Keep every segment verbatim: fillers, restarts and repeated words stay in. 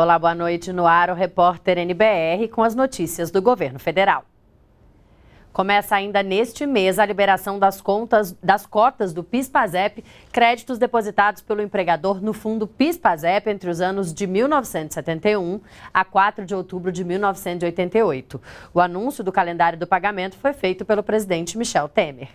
Olá, boa noite. No ar, o repórter N B R com as notícias do governo federal. Começa ainda neste mês a liberação das contas das cotas do PIS/PASEP, créditos depositados pelo empregador no fundo PIS/PASEP entre os anos de mil novecentos e setenta e um a quatro de outubro de mil novecentos e oitenta e oito. O anúncio do calendário do pagamento foi feito pelo presidente Michel Temer.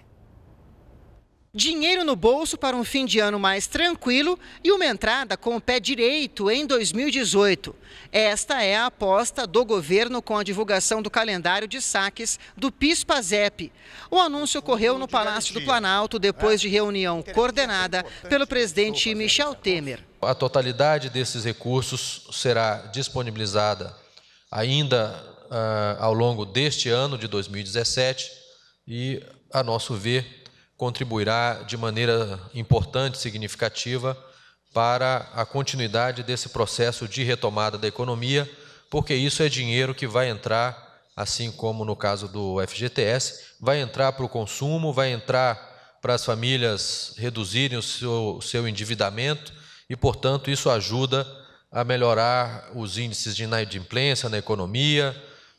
Dinheiro no bolso para um fim de ano mais tranquilo e uma entrada com o pé direito em dois mil e dezoito. Esta é a aposta do governo com a divulgação do calendário de saques do PIS/PASEP. O anúncio ocorreu no Palácio do Planalto depois de reunião coordenada pelo presidente Michel Temer. A totalidade desses recursos será disponibilizada ainda uh, ao longo deste ano de dois mil e dezessete e, a nosso ver, contribuirá de maneira importante, significativa, para a continuidade desse processo de retomada da economia, porque isso é dinheiro que vai entrar, assim como no caso do F G T S, vai entrar para o consumo, vai entrar para as famílias reduzirem o seu, seu endividamento e, portanto, isso ajuda a melhorar os índices de inadimplência na economia,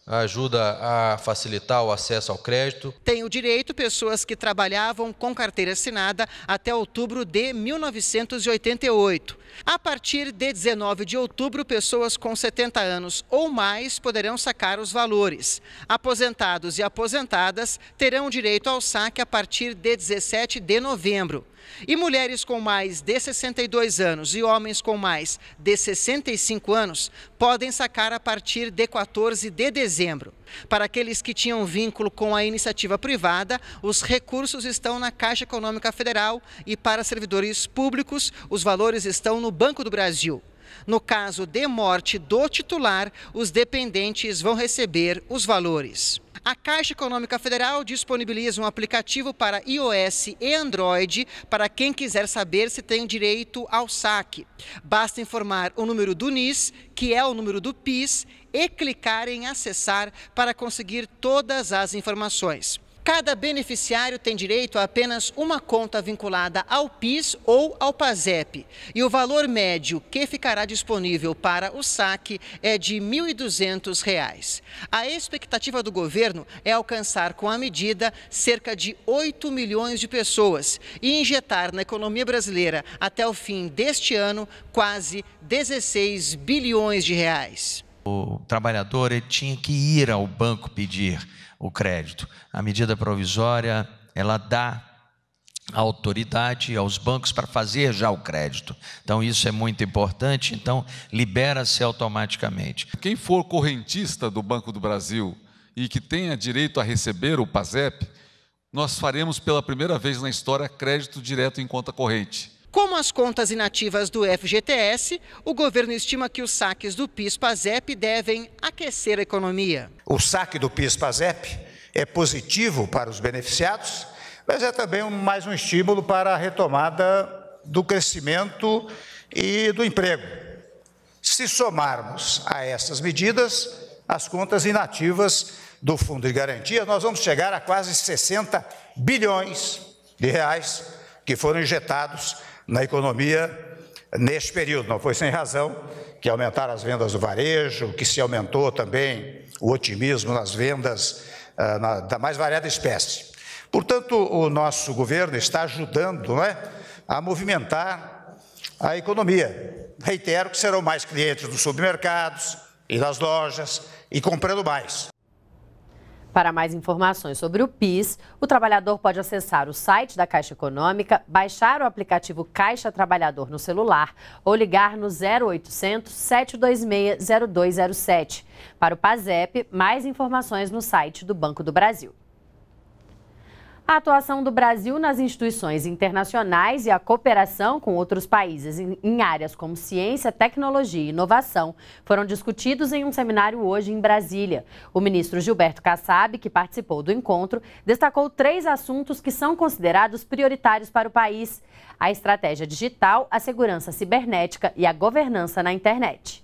ajuda a facilitar o acesso ao crédito. Tem o direito pessoas que trabalhavam com carteira assinada até outubro de mil novecentos e oitenta e oito. A partir de dezenove de outubro, pessoas com setenta anos ou mais poderão sacar os valores. Aposentados e aposentadas terão direito ao saque a partir de dezessete de novembro. E mulheres com mais de sessenta e dois anos e homens com mais de sessenta e cinco anos podem sacar a partir de quatorze de dezembro. Para aqueles que tinham vínculo com a iniciativa privada, os recursos estão na Caixa Econômica Federal e para servidores públicos, os valores estão no Banco do Brasil. No caso de morte do titular, os dependentes vão receber os valores. A Caixa Econômica Federal disponibiliza um aplicativo para iOS e Android para quem quiser saber se tem direito ao saque. Basta informar o número do N I S, que é o número do PIS, e clicar em acessar para conseguir todas as informações. Cada beneficiário tem direito a apenas uma conta vinculada ao PIS ou ao PASEP. E o valor médio que ficará disponível para o saque é de mil e duzentos reais. A expectativa do governo é alcançar com a medida cerca de oito milhões de pessoas e injetar na economia brasileira até o fim deste ano quase dezesseis bilhões de reais. O trabalhador ele tinha que ir ao banco pedir o crédito. A medida provisória, ela dá autoridade aos bancos para fazer já o crédito. Então, isso é muito importante, então, libera-se automaticamente. Quem for correntista do Banco do Brasil e que tenha direito a receber o PASEP, nós faremos pela primeira vez na história crédito direto em conta corrente. Como as contas inativas do F G T S, o governo estima que os saques do PIS/PASEP devem aquecer a economia. O saque do PIS/PASEP é positivo para os beneficiados, mas é também mais um estímulo para a retomada do crescimento e do emprego. Se somarmos a essas medidas, as contas inativas do Fundo de Garantia, nós vamos chegar a quase sessenta bilhões de reais que foram injetados na economia neste período. Não foi sem razão que aumentaram as vendas do varejo, que se aumentou também o otimismo nas vendas ah, na, da mais variada espécie. Portanto, o nosso governo está ajudando, não é, a movimentar a economia. Reitero que serão mais clientes dos supermercados e das lojas e comprando mais. Para mais informações sobre o PIS, o trabalhador pode acessar o site da Caixa Econômica, baixar o aplicativo Caixa Trabalhador no celular ou ligar no zero oitocentos, sete dois seis, zero dois zero sete. Para o PASEP, mais informações no site do Banco do Brasil. A atuação do Brasil nas instituições internacionais e a cooperação com outros países em áreas como ciência, tecnologia e inovação foram discutidos em um seminário hoje em Brasília. O ministro Gilberto Kassab, que participou do encontro, destacou três assuntos que são considerados prioritários para o país: a estratégia digital, a segurança cibernética e a governança na internet.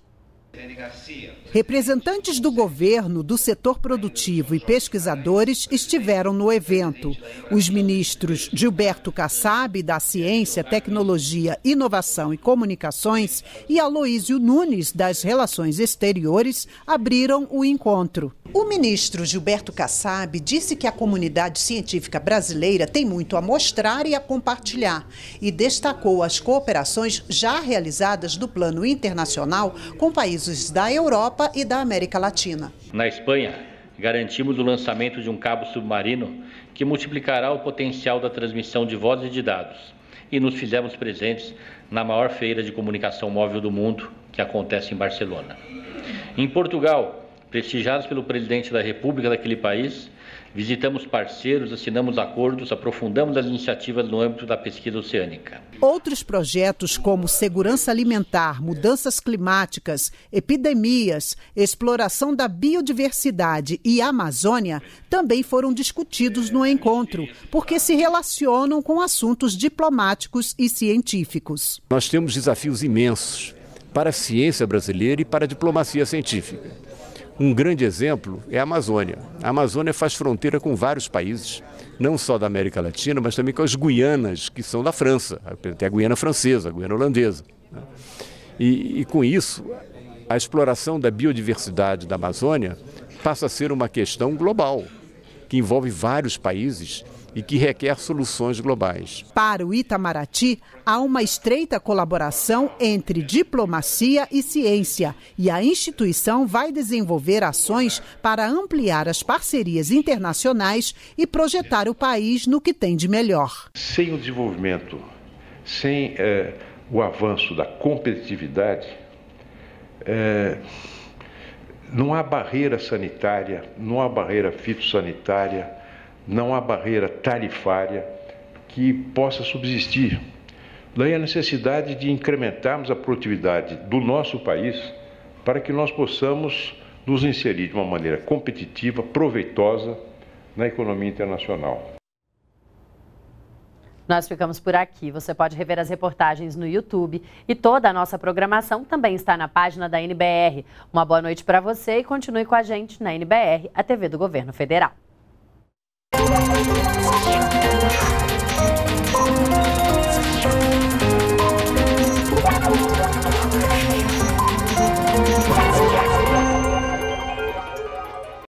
Representantes do governo, do setor produtivo e pesquisadores estiveram no evento. Os ministros Gilberto Kassab, da Ciência, Tecnologia, Inovação e Comunicações, e Aloísio Nunes, das Relações Exteriores, abriram o encontro. O ministro Gilberto Kassab disse que a comunidade científica brasileira tem muito a mostrar e a compartilhar e destacou as cooperações já realizadas do plano internacional com países da Europa e da América Latina. Na Espanha, garantimos o lançamento de um cabo submarino que multiplicará o potencial da transmissão de voz e de dados e nos fizemos presentes na maior feira de comunicação móvel do mundo, que acontece em Barcelona. Em Portugal, prestigiados pelo presidente da República daquele país, visitamos parceiros, assinamos acordos, aprofundamos as iniciativas no âmbito da pesquisa oceânica. Outros projetos como segurança alimentar, mudanças climáticas, epidemias, exploração da biodiversidade e Amazônia também foram discutidos no encontro, porque se relacionam com assuntos diplomáticos e científicos. Nós temos desafios imensos para a ciência brasileira e para a diplomacia científica. Um grande exemplo é a Amazônia. A Amazônia faz fronteira com vários países, não só da América Latina, mas também com as Guianas, que são da França. Tem a Guiana francesa, a Guiana holandesa. E, e com isso, a exploração da biodiversidade da Amazônia passa a ser uma questão global, que envolve vários países e que requer soluções globais. Para o Itamaraty, há uma estreita colaboração entre diplomacia e ciência, e a instituição vai desenvolver ações para ampliar as parcerias internacionais e projetar o país no que tem de melhor. Sem o desenvolvimento, sem eh, o avanço da competitividade, eh, não há barreira sanitária, não há barreira fitossanitária, não há barreira tarifária que possa subsistir. Daí a necessidade de incrementarmos a produtividade do nosso país para que nós possamos nos inserir de uma maneira competitiva, proveitosa na economia internacional. Nós ficamos por aqui. Você pode rever as reportagens no YouTube e toda a nossa programação também está na página da N B R. Uma boa noite para você e continue com a gente na N B R, a T V do Governo Federal. We'll be right back.